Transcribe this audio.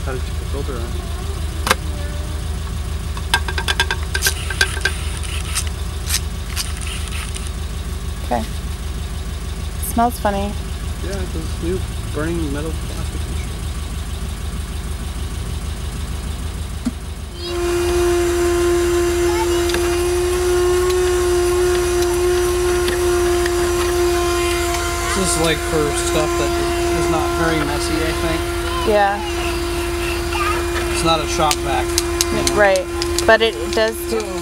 decided to put filter on. Okay. Smells funny. Yeah, it's this new burning metal plastic. This is like for stuff that is not very messy, I think. Yeah. It's not a shop vac. Right. But it does do